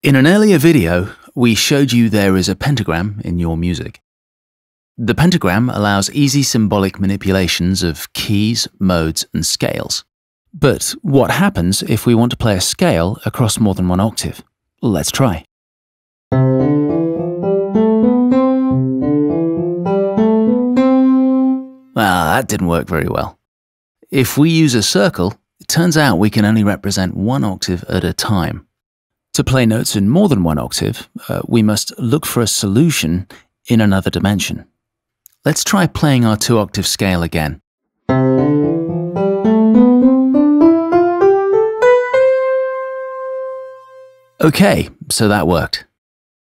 In an earlier video, we showed you there is a pentagram in your music. The pentagram allows easy symbolic manipulations of keys, modes, and scales. But what happens if we want to play a scale across more than one octave? Let's try. Ah, that didn't work very well. If we use a circle, it turns out we can only represent one octave at a time. To play notes in more than one octave, we must look for a solution in another dimension. Let's try playing our 2-octave scale again. Okay, so that worked.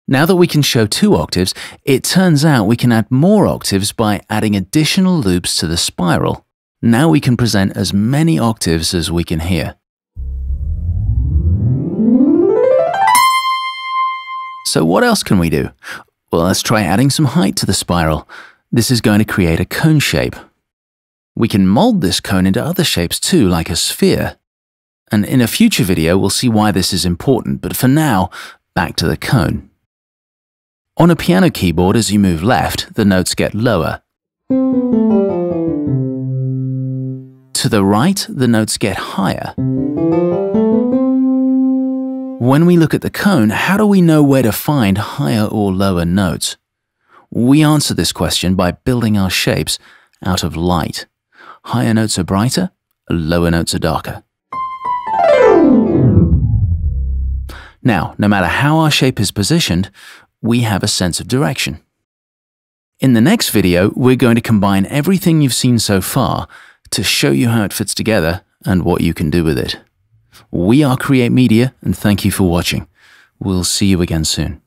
Now that we can show 2 octaves, it turns out we can add more octaves by adding additional loops to the spiral. Now we can present as many octaves as we can hear. So what else can we do? Well, let's try adding some height to the spiral. This is going to create a cone shape. We can mold this cone into other shapes too, like a sphere. And in a future video, we'll see why this is important, but for now, back to the cone. On a piano keyboard, as you move left, the notes get lower. To the right, the notes get higher. When we look at the cone, how do we know where to find higher or lower notes? We answer this question by building our shapes out of light. Higher notes are brighter, lower notes are darker. Now, no matter how our shape is positioned, we have a sense of direction. In the next video, we're going to combine everything you've seen so far to show you how it fits together and what you can do with it. We are Create.Media, and thank you for watching. We'll see you again soon.